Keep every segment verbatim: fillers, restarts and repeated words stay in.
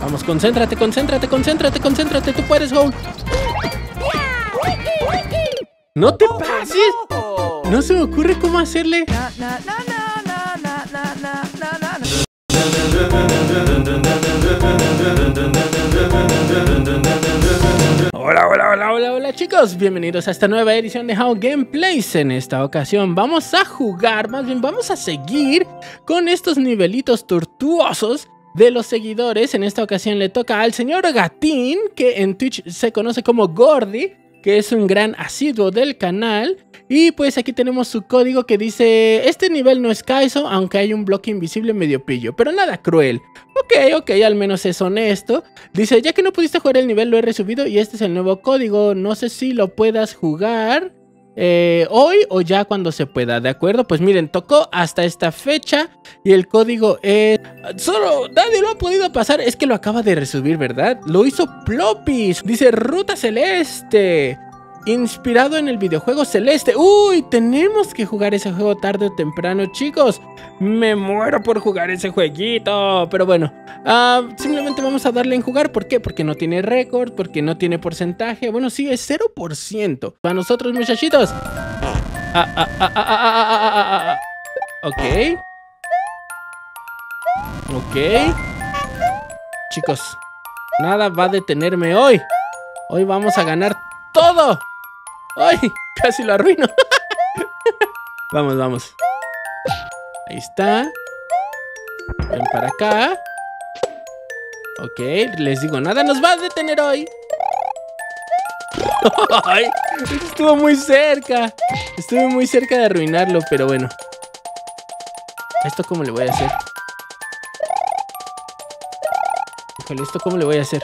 Vamos, concéntrate, concéntrate, concéntrate, concéntrate. Tú puedes, Howl. ¡No te pases! No se me ocurre cómo hacerle. Hola, hola, hola, hola, hola chicos, bienvenidos a esta nueva edición de Howl Gameplays. En esta ocasión vamos a jugar, más bien vamos a seguir con estos nivelitos tortuosos de los seguidores. En esta ocasión le toca al señor Gatín, que en Twitch se conoce como Gordy, que es un gran asiduo del canal. Y pues aquí tenemos su código que dice: este nivel no es Kaizo, aunque hay un bloque invisible medio pillo, pero nada cruel. Ok, ok, al menos es honesto. Dice, ya que no pudiste jugar el nivel, lo he resubido y este es el nuevo código. No sé si lo puedas jugar eh, hoy o ya cuando se pueda, ¿de acuerdo? Pues miren, tocó hasta esta fecha y el código es... Solo nadie lo ha podido pasar, es que lo acaba de resubir, ¿verdad? Lo hizo Plopis. Dice, ruta celeste, inspirado en el videojuego Celeste. Uy, tenemos que jugar ese juego tarde o temprano, chicos. Me muero por jugar ese jueguito. Pero bueno, uh, simplemente vamos a darle en jugar. ¿Por qué? Porque no tiene récord, porque no tiene porcentaje. Bueno, sí, es cero por ciento. Para nosotros, muchachitos. Ah, ah, ah, ah, ah, ah, ah, ah. Ok. Ok. Chicos, nada va a detenerme hoy. Hoy vamos a ganar todo. ¡Ay! Casi lo arruino. Vamos, vamos. Ahí está. Ven para acá. Ok, les digo, nada nos va a detener hoy. ¡Ay! Estuvo muy cerca. Estuve muy cerca de arruinarlo, pero bueno. ¿Esto cómo le voy a hacer? Híjole, ¿esto cómo le voy a hacer?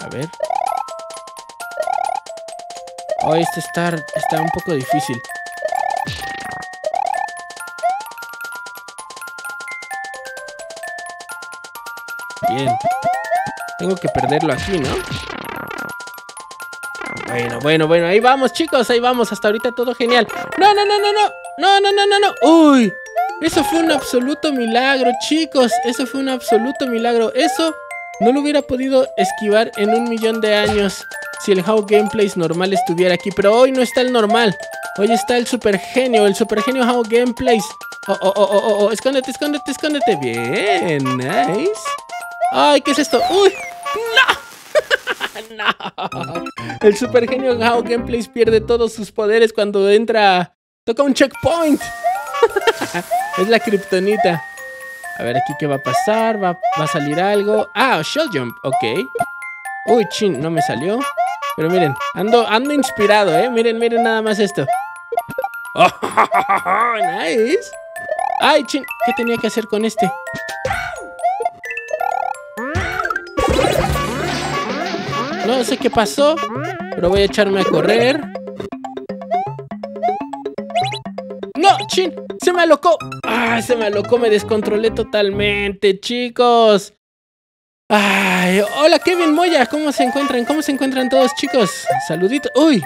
A ver. Oh, este está, está un poco difícil. Bien. Tengo que perderlo aquí, ¿no? Bueno, bueno, bueno. Ahí vamos, chicos. Ahí vamos. Hasta ahorita todo genial. No, no, no, no, no. No, no, no, no, no. Uy. Eso fue un absoluto milagro, chicos. Eso fue un absoluto milagro. Eso... no lo hubiera podido esquivar en un millón de años si el Howl Gameplays normal estuviera aquí. Pero hoy no está el normal. Hoy está el super genio, el super genio Howl Gameplays. Oh, oh, oh, oh, oh, escóndete, escóndete, escóndete. Bien, nice. Ay, ¿qué es esto? ¡Uy! ¡No! ¡No! El super genio Howl Gameplays pierde todos sus poderes cuando entra... toca un checkpoint. Es la kriptonita. A ver, aquí qué va a pasar. ¿Va, va a salir algo? Ah, Shell Jump, ok. Uy, chin, no me salió. Pero miren, ando, ando inspirado, eh. Miren, miren nada más esto. Oh, oh, oh, oh, nice. Ay, chin, ¿qué tenía que hacer con este? No sé qué pasó, pero voy a echarme a correr. No, chin, se me alocó. Ah, se me alocó, me descontrolé totalmente, chicos. Ay, hola Kevin Moya, ¿cómo se encuentran? ¿Cómo se encuentran todos, chicos? Saluditos. Uy,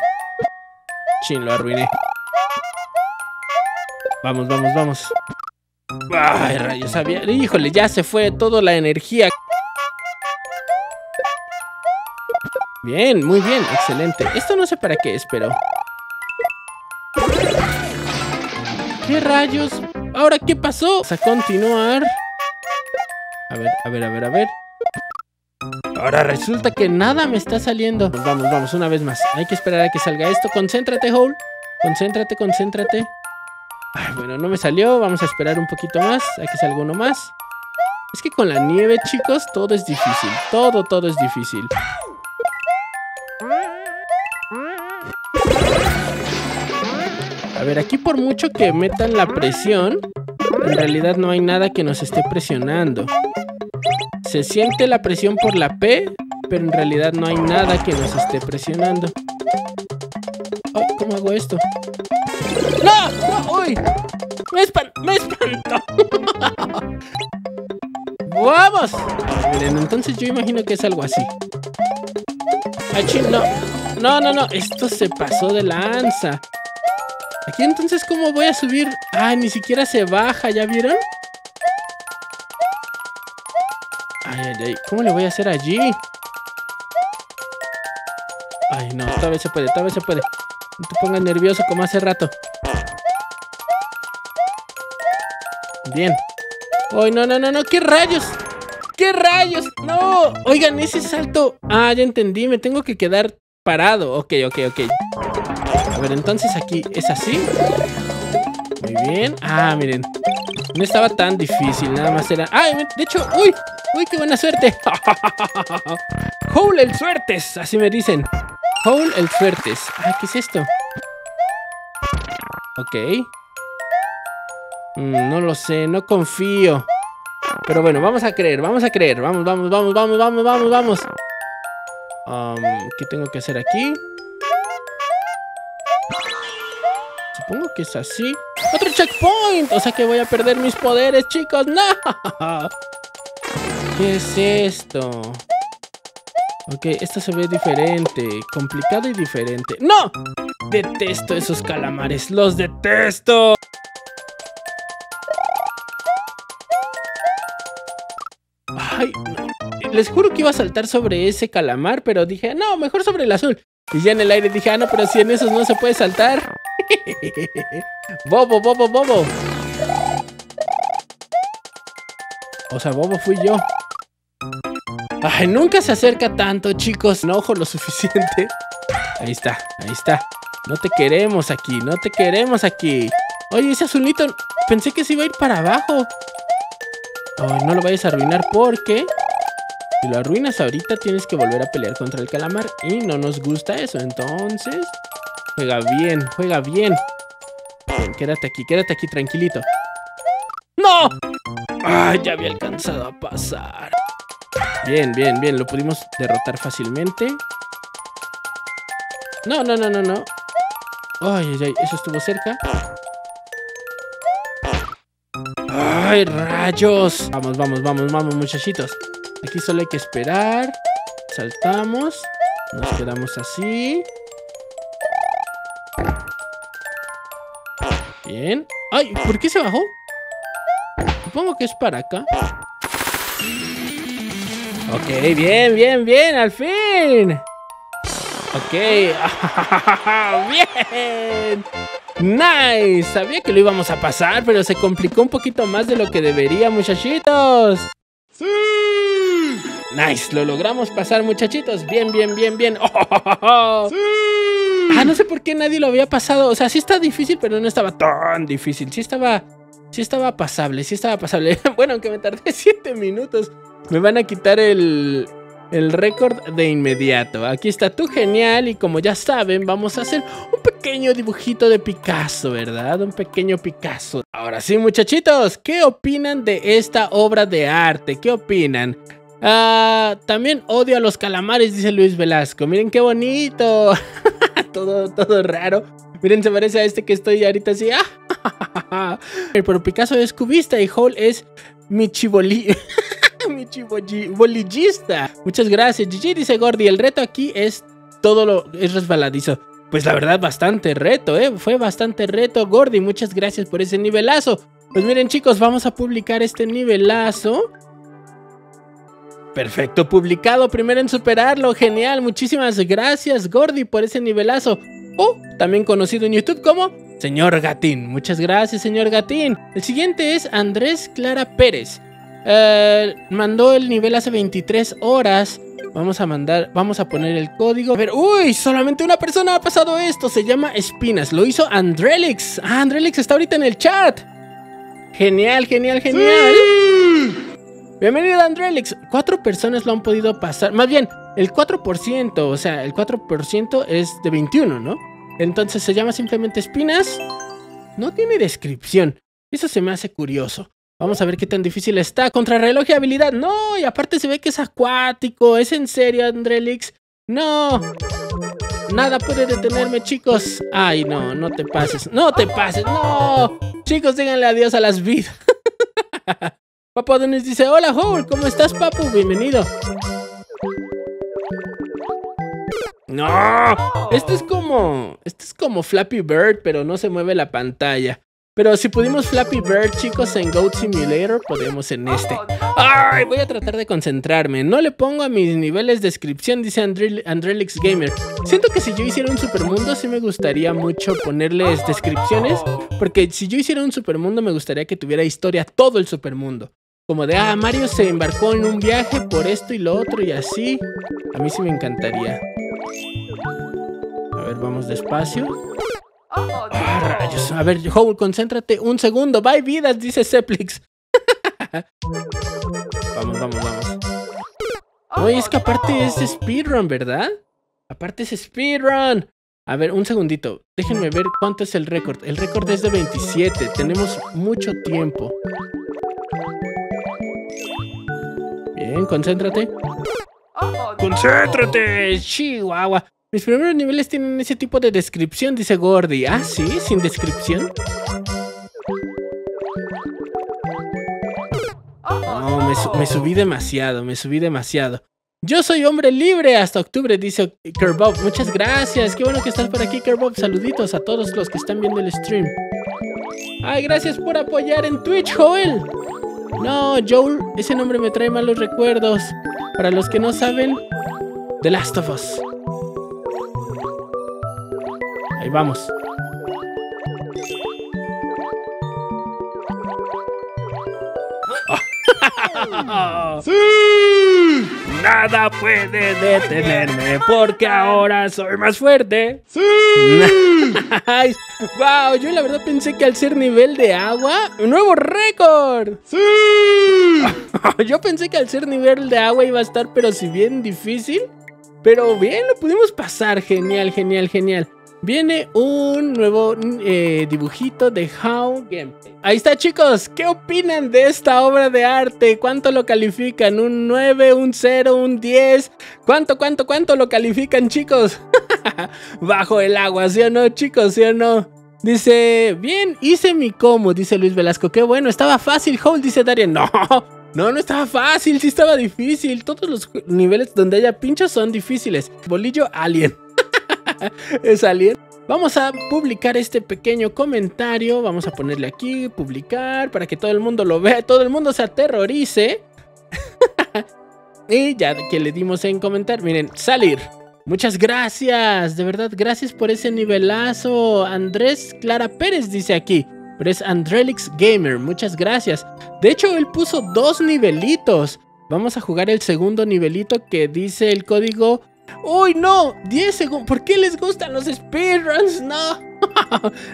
chin, lo arruiné. Vamos, vamos, vamos. Ay, rayos, sabía. Híjole, ya se fue toda la energía. Bien, muy bien, excelente. Esto no sé para qué es, pero... ¿qué rayos? ¿Ahora qué pasó? Vamos a continuar. A ver, a ver, a ver, a ver. Ahora resulta que nada me está saliendo. Pues vamos, vamos, una vez más. Hay que esperar a que salga esto. Concéntrate, Howl. Concéntrate, concéntrate. Ay, bueno, no me salió. Vamos a esperar un poquito más. A que salga uno más. Es que con la nieve, chicos, todo es difícil. Todo, todo es difícil. A ver, aquí por mucho que metan la presión, en realidad no hay nada que nos esté presionando. Se siente la presión por la P, pero en realidad no hay nada que nos esté presionando. Oh, ¿cómo hago esto? ¡No! ¡No! ¡Uy! ¡Me espantó! ¡Me espantó! ¡Vamos! Miren, entonces yo imagino que es algo así. ¡Achín! ¡No! ¡No, no, no! Esto se pasó de lanza. Aquí entonces, ¿cómo voy a subir? Ah, ni siquiera se baja, ¿ya vieron? Ay, ay, ay, ¿cómo le voy a hacer allí? Ay, no, tal vez se puede, tal vez se puede. No te pongas nervioso como hace rato. Bien. Ay, no, no, no, no, ¿qué rayos? ¿Qué rayos? No, oigan, ese salto. Ah, ya entendí, me tengo que quedar parado. Ok, ok, ok. A ver, entonces aquí es así. Muy bien. Ah, miren, no estaba tan difícil, nada más era... Ay, de hecho, uy, uy, qué buena suerte. Howl el suertes, así me dicen. Howl el suertes. Ah, ¿qué es esto? Ok. No lo sé, no confío. Pero bueno, vamos a creer, vamos a creer. Vamos, vamos, vamos, vamos, vamos, vamos, vamos. Um, ¿Qué tengo que hacer aquí? Supongo que es así. ¡Otro checkpoint! O sea que voy a perder mis poderes, chicos. ¡No! ¿Qué es esto? Ok, esto se ve diferente. Complicado y diferente. ¡No! Detesto esos calamares. ¡Los detesto! Ay, les juro que iba a saltar sobre ese calamar, pero dije, no, mejor sobre el azul. Y ya en el aire dije, ah, no, pero si en esos no se puede saltar. Bobo, bobo, bobo. O sea, bobo fui yo. Ay, nunca se acerca tanto, chicos. No ojo lo suficiente. Ahí está, ahí está. No te queremos aquí, no te queremos aquí. Oye, ese azulito, pensé que se iba a ir para abajo. Ay, no lo vayas a arruinar porque... Si lo arruinas ahorita tienes que volver a pelear contra el calamar. Y no nos gusta eso, entonces... Juega bien, juega bien. Bien, quédate aquí, quédate aquí tranquilito. ¡No! ¡Ah, ya había alcanzado a pasar! Bien, bien, bien, lo pudimos derrotar fácilmente. No, no, no, no, no. Ay, ay, ay, eso estuvo cerca. ¡Ay, rayos! Vamos, vamos, vamos, vamos, muchachitos. Aquí solo hay que esperar. Saltamos. Nos quedamos así. Bien. ¡Ay! ¿Por qué se bajó? Supongo que es para acá. Ok, bien, bien, bien. ¡Al fin! Ok. ¡Bien! ¡Nice! Sabía que lo íbamos a pasar, pero se complicó un poquito más de lo que debería, muchachitos. ¡Sí! Nice, lo logramos pasar, muchachitos. Bien, bien, bien, bien. ¡Oh! ¡Sí! Ah, no sé por qué nadie lo había pasado. O sea, sí está difícil, pero no estaba tan difícil. Sí estaba, sí estaba pasable, sí estaba pasable. Bueno, aunque me tardé siete minutos. Me van a quitar el, el récord de inmediato. Aquí está tú, genial. Y como ya saben, vamos a hacer un pequeño dibujito de Picasso, ¿verdad? Un pequeño Picasso. Ahora sí, muchachitos, ¿qué opinan de esta obra de arte? ¿Qué opinan? Ah, también odio a los calamares, dice Luis Velasco. Miren qué bonito. Todo, todo raro. Miren, se parece a este que estoy ahorita así. ¡Ah! Pero Picasso es cubista y Howl es Michiboli. Michibolillista. Muchas gracias, Gigi, dice Gordy. El reto aquí es todo lo... es resbaladizo. Pues la verdad, bastante reto, ¿eh? Fue bastante reto, Gordy. Muchas gracias por ese nivelazo. Pues miren, chicos, vamos a publicar este nivelazo. Perfecto, publicado, primero en superarlo, genial, muchísimas gracias Gordy por ese nivelazo. Oh, también conocido en YouTube como Señor Gatín, muchas gracias Señor Gatín. El siguiente es Andrés Clara Pérez, eh, mandó el nivel hace veintitrés horas. Vamos a mandar, vamos a poner el código. A ver, uy, solamente una persona ha pasado esto, se llama Espinas, lo hizo Andrelix. Ah, Andrelix está ahorita en el chat. Genial, genial, genial. ¡Sí! Bienvenido a Andrelix, cuatro personas lo han podido pasar, más bien, el cuatro por ciento, o sea, el cuatro por ciento es de veintiuno, ¿no? Entonces se llama simplemente Espinas, no tiene descripción, eso se me hace curioso. Vamos a ver qué tan difícil está, contrarreloj y habilidad, no, y aparte se ve que es acuático, ¿es en serio Andrelix? No, nada puede detenerme, chicos, ay no, no te pases, no te pases, no, chicos, díganle adiós a las vidas. Papadonis dice, hola Howl, ¿cómo estás, papu? Bienvenido. ¡No! Oh. Este es como... Este es como Flappy Bird, pero no se mueve la pantalla. Pero si pudimos Flappy Bird, chicos, en Goat Simulator, podemos en este. ¡Ay! Voy a tratar de concentrarme. No le pongo a mis niveles de descripción, dice Andrel Andrelix Gamer. Siento que si yo hiciera un supermundo, sí me gustaría mucho ponerles descripciones. Porque si yo hiciera un supermundo, me gustaría que tuviera historia todo el supermundo. Como de, ah, Mario se embarcó en un viaje por esto y lo otro y así. A mí sí me encantaría. A ver, vamos despacio. Ah, rayos. A ver, Howl, concéntrate un segundo. Bye, vidas, dice Seplix. Vamos, vamos, vamos. Oye, es que aparte es speedrun, ¿verdad? Aparte es speedrun. A ver, un segundito. Déjenme ver cuánto es el récord. El récord es de veintisiete. Tenemos mucho tiempo. Bien, concéntrate. ¡Concéntrate, chihuahua! Mis primeros niveles tienen ese tipo de descripción, dice Gordy. Ah, sí, sin descripción. No, me, su me subí demasiado, me subí demasiado. Yo soy hombre libre hasta octubre, dice Kerbob. Muchas gracias, qué bueno que estás por aquí, Kerbob. Saluditos a todos los que están viendo el stream. Ay, gracias por apoyar en Twitch, Joel. No, Joel, ese nombre me trae malos recuerdos. Para los que no saben, The Last of Us. Ahí vamos. Oh. ¡Sí! Nada puede detenerme porque ahora soy más fuerte. ¡Sí! Nice. Wow, yo la verdad pensé que al ser nivel de agua, un nuevo récord. ¡Sí! Yo pensé que al ser nivel de agua iba a estar, pero si bien difícil, pero bien lo pudimos pasar. Genial, genial, genial. Viene un nuevo eh, dibujito de Howl Gameplay. Ahí está, chicos. ¿Qué opinan de esta obra de arte? ¿Cuánto lo califican? ¿Un nueve? ¿Un cero? ¿Un diez? ¿Cuánto, cuánto, cuánto lo califican, chicos? Bajo el agua, ¿sí o no, chicos? ¿Sí o no? Dice, bien, hice mi como, dice Luis Velasco. Qué bueno, estaba fácil, Howl, dice Darien. No, no, no estaba fácil, sí estaba difícil. Todos los niveles donde haya pinchos son difíciles. Bolillo Alien. Es alien. Vamos a publicar este pequeño comentario. Vamos a ponerle aquí, publicar, para que todo el mundo lo vea, todo el mundo se aterrorice. Y ya que le dimos en comentar, miren, salir. Muchas gracias, de verdad, gracias por ese nivelazo. Andrés Clara Pérez dice aquí, pero es Andrelix Gamer, muchas gracias. De hecho, él puso dos nivelitos. Vamos a jugar el segundo nivelito que dice el código... ¡Uy, no! diez segundos. ¿Por qué les gustan los speedruns? ¡No!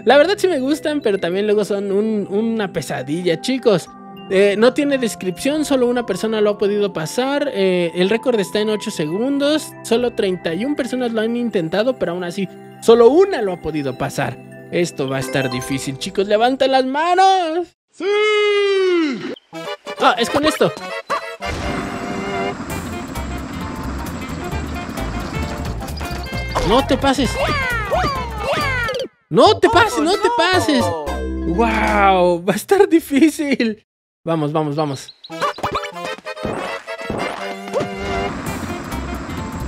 La verdad sí me gustan, pero también luego son un, una pesadilla, chicos. Eh, no tiene descripción, solo una persona lo ha podido pasar. Eh, el récord está en ocho segundos. Solo treinta y una personas lo han intentado, pero aún así, solo una lo ha podido pasar. Esto va a estar difícil, chicos. ¡Levanten las manos! ¡Sí! ¡Ah, es con esto! No te pases. No te pases, no te pases. Wow, va a estar difícil. Vamos, vamos, vamos.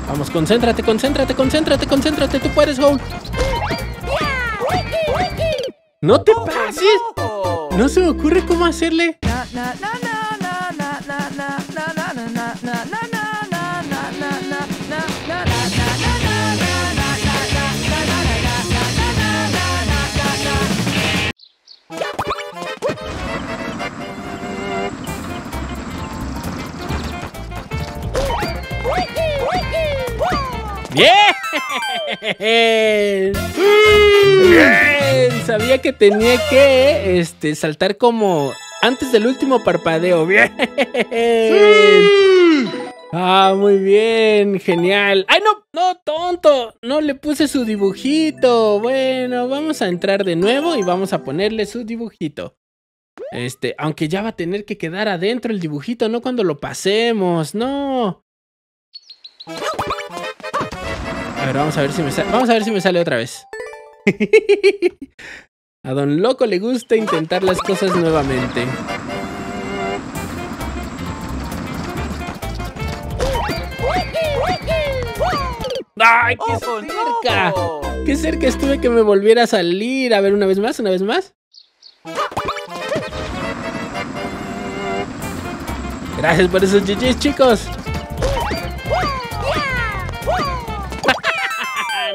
Vamos, concéntrate, concéntrate, concéntrate, concéntrate. Tú puedes, Howl. No te pases. No se me ocurre cómo hacerle. ¡Bien! ¡Bien! Sabía que tenía que este, saltar como antes del último parpadeo. ¡Bien! ¡Sí! ¡Ah, muy bien! ¡Genial! ¡Ay, no! ¡No, tonto! No le puse su dibujito. Bueno, vamos a entrar de nuevo y vamos a ponerle su dibujito. Este, aunque ya va a tener que quedar adentro el dibujito, no cuando lo pasemos. ¡No! A ver, vamos a ver si me sale. Vamos a ver si me sale otra vez. A Don Loco le gusta intentar las cosas nuevamente. ¡Ay, qué oh, cerca! No. ¡Qué cerca estuve que me volviera a salir! A ver, una vez más, una vez más. Gracias por esos G Gs, chicos.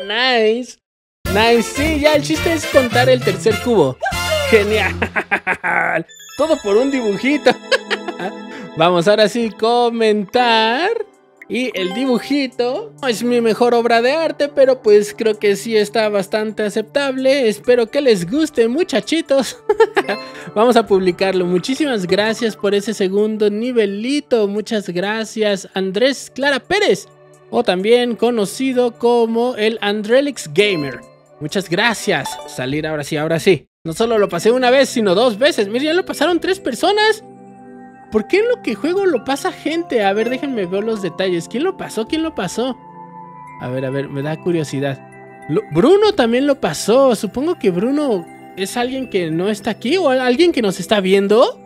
Nice. Nice. Sí, ya el chiste es contar el tercer cubo. Genial. Todo por un dibujito. Vamos ahora sí, comentar. Y el dibujito no es mi mejor obra de arte, pero pues creo que sí está bastante aceptable. Espero que les guste, muchachitos. Vamos a publicarlo. Muchísimas gracias por ese segundo nivelito. Muchas gracias, Andrés Clara Pérez, o también conocido como el Andrelix Gamer. Muchas gracias. Salir ahora sí, ahora sí. No solo lo pasé una vez, sino dos veces. Miren, ya lo pasaron tres personas. ¿Por qué en lo que juego lo pasa gente? A ver, déjenme ver los detalles. ¿Quién lo pasó? ¿Quién lo pasó? A ver, a ver, me da curiosidad. Lo, Bruno también lo pasó. Supongo que Bruno es alguien que no está aquí o alguien que nos está viendo.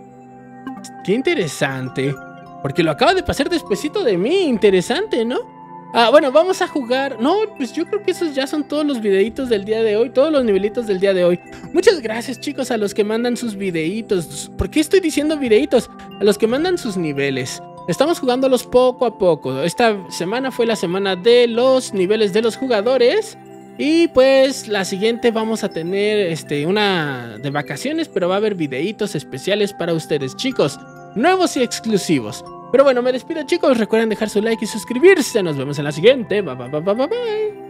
Qué interesante. Porque lo acaba de pasar despuesito de mí. Interesante, ¿no? Ah, bueno, vamos a jugar. No, pues yo creo que esos ya son todos los videitos del día de hoy. Todos los nivelitos del día de hoy. Muchas gracias, chicos, a los que mandan sus videitos. ¿Por qué estoy diciendo videitos? A los que mandan sus niveles. Estamos jugándolos poco a poco. Esta semana fue la semana de los niveles de los jugadores. Y pues la siguiente vamos a tener este, una de vacaciones. Pero va a haber videitos especiales para ustedes, chicos. Nuevos y exclusivos. Pero bueno, me despido, chicos. Recuerden dejar su like y suscribirse. Nos vemos en la siguiente. Bye, bye, bye, bye, bye.